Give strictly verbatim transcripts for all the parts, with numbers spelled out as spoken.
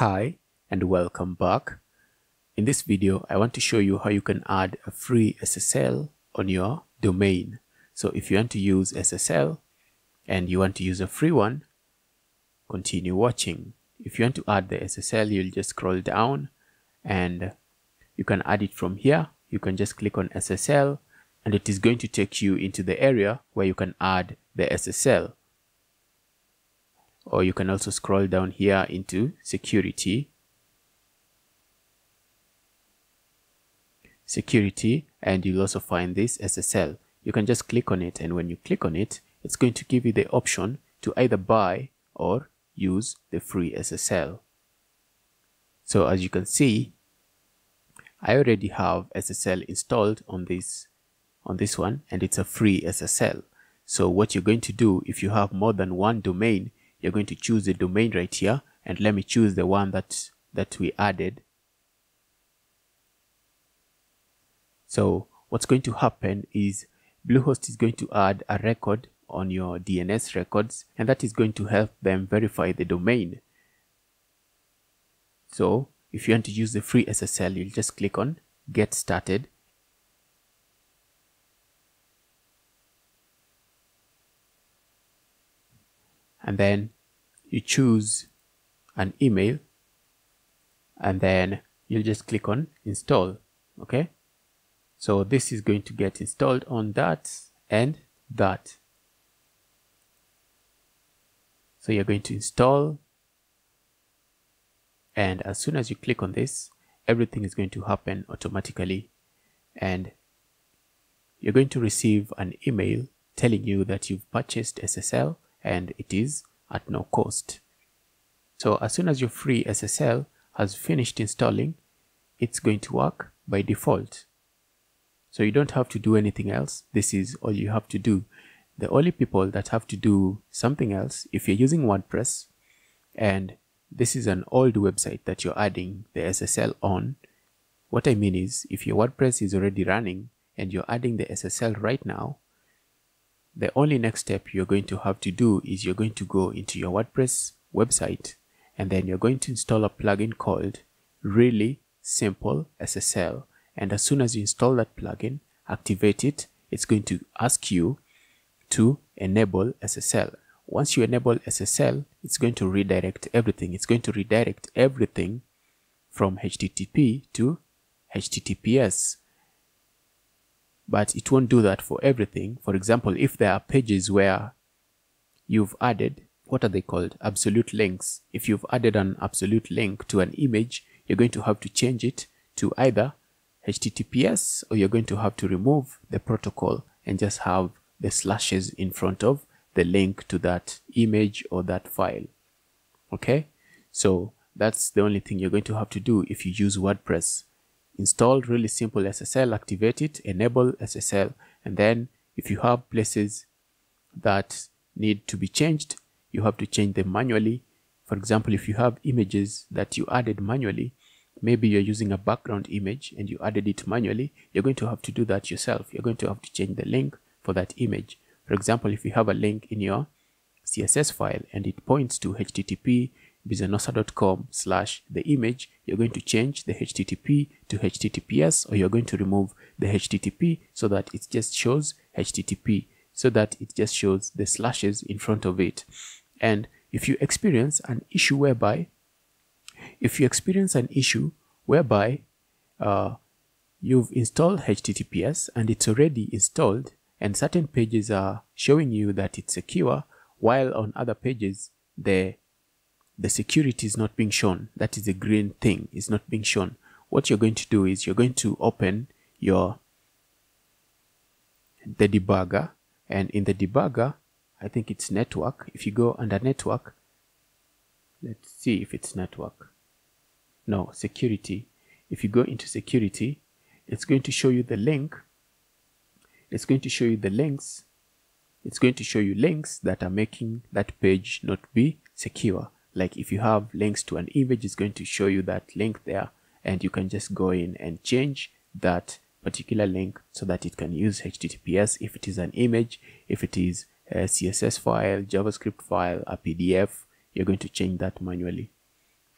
Hi and welcome back. In this video, I want to show you how you can add a free S S L on your domain. So if you want to use S S L and you want to use a free one, continue watching. If you want to add the S S L, you'll just scroll down and you can add it from here. You can just click on S S L and it is going to take you into the area where you can add the S S L. Or you can also scroll down here into security. Security, and you'll also find this S S L. You can just click on it, and when you click on it, it's going to give you the option to either buy or use the free S S L. So as you can see, I already have S S L installed on this, on this one, and it's a free S S L. So what you're going to do, if you have more than one domain, you're going to choose the domain right here, and let me choose the one that, that we added. So what's going to happen is Bluehost is going to add a record on your D N S records, and that is going to help them verify the domain. So if you want to use the free S S L, you'll just click on Get Started. And then you choose an email, and then you'll just click on Install. Okay, so this is going to get installed on that and that. So you're going to install, and as soon as you click on this, everything is going to happen automatically, and you're going to receive an email telling you that you've purchased S S L and it is at no cost. So as soon as your free S S L has finished installing, it's going to work by default. So you don't have to do anything else. This is all you have to do. The only people that have to do something else, if you're using WordPress and this is an old website that you're adding the S S L on, what I mean is if your WordPress is already running and you're adding the S S L right now, the only next step you're going to have to do is you're going to go into your WordPress website, and then you're going to install a plugin called Really Simple S S L. And as soon as you install that plugin, activate it, it's going to ask you to enable S S L. Once you enable S S L, it's going to redirect everything. It's going to redirect everything from H T T P to H T T P S. But it won't do that for everything. For example, if there are pages where you've added, what are they called? Absolute links. If you've added an absolute link to an image, you're going to have to change it to either H T T P S, or you're going to have to remove the protocol and just have the slashes in front of the link to that image or that file. Okay, so that's the only thing you're going to have to do if you use WordPress. Install Really Simple S S L, activate it, enable S S L, and then if you have places that need to be changed, you have to change them manually. For example, if you have images that you added manually, maybe you're using a background image and you added it manually, you're going to have to do that yourself. You're going to have to change the link for that image. For example, if you have a link in your C S S file and it points to H T T P bizanosa.com slash the image, you're going to change the H T T P to H T T P S, or you're going to remove the H T T P so that it just shows H T T P, so that it just shows the slashes in front of it. And if you experience an issue whereby, if you experience an issue whereby uh, you've installed H T T P S and it's already installed and certain pages are showing you that it's secure, while on other pages the The security is not being shown. That is a green thing. It's not being shown. What you're going to do is you're going to open your the debugger, and in the debugger, I think it's network. If you go under network, let's see if it's network. No, security. If you go into security, it's going to show you the link. It's going to show you the links. It's going to show you links that are making that page not be secure. Like if you have links to an image, it's going to show you that link there, and you can just go in and change that particular link so that it can use H T T P S if it is an image, if it is a C S S file, JavaScript file, a P D F, you're going to change that manually.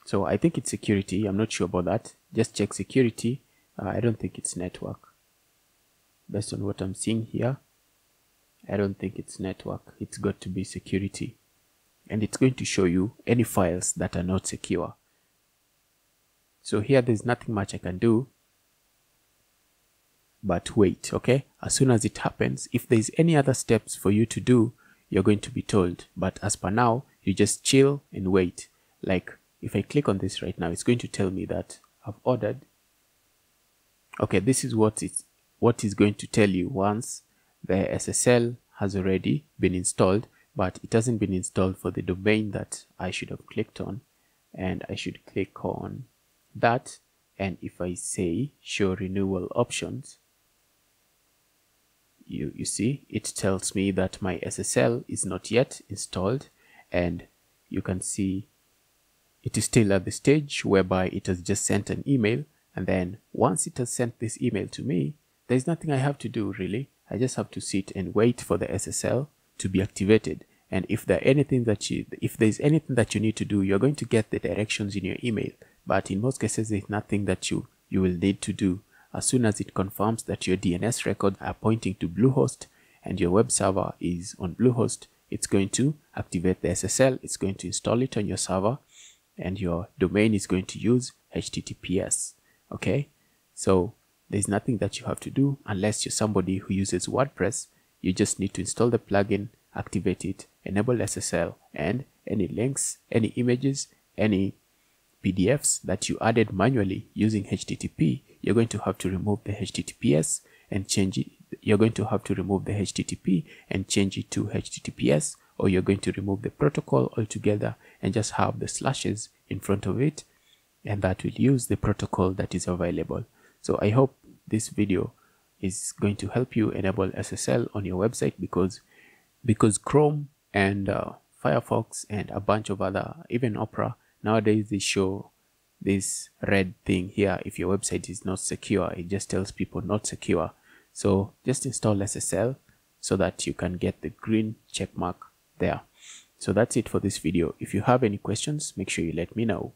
So I think it's security. I'm not sure about that. Just check security. Uh, I don't think it's network. Based on what I'm seeing here, I don't think it's network. It's got to be security. And it's going to show you any files that are not secure. So here there's nothing much I can do, but wait, okay? As soon as it happens, if there's any other steps for you to do, you're going to be told. But as per now, you just chill and wait. Like if I click on this right now, it's going to tell me that I've ordered. Okay, this is what it's, what is going to tell you once the S S L has already been installed, but it hasn't been installed for the domain that I should have clicked on. And I should click on that, and if I say show renewal options, you you see it tells me that my S S L is not yet installed, and you can see it is still at the stage whereby it has just sent an email. And then once it has sent this email to me, there's nothing I have to do really. I just have to sit and wait for the S S L to be activated. And if there anything that you if there's anything that you need to do, you're going to get the directions in your email. But in most cases, there's nothing that you, you will need to do. As soon as it confirms that your D N S records are pointing to Bluehost and your web server is on Bluehost, it's going to activate the S S L. It's going to install it on your server, and your domain is going to use H T T P S. Okay, so there's nothing that you have to do unless you're somebody who uses WordPress. You just need to install the plugin, activate it, enable S S L, and any links, any images, any P D Fs that you added manually using H T T P, you're going to have to remove the H T T P S and change it. You're going to have to remove the H T T P and change it to H T T P S, or you're going to remove the protocol altogether and just have the slashes in front of it, and that will use the protocol that is available. So I hope this video is going to help you enable S S L on your website, because because Chrome and uh, Firefox and a bunch of other, even Opera, nowadays they show this red thing here. If your website is not secure, it just tells people not secure. So just install S S L so that you can get the green check mark there. So that's it for this video. If you have any questions, make sure you let me know.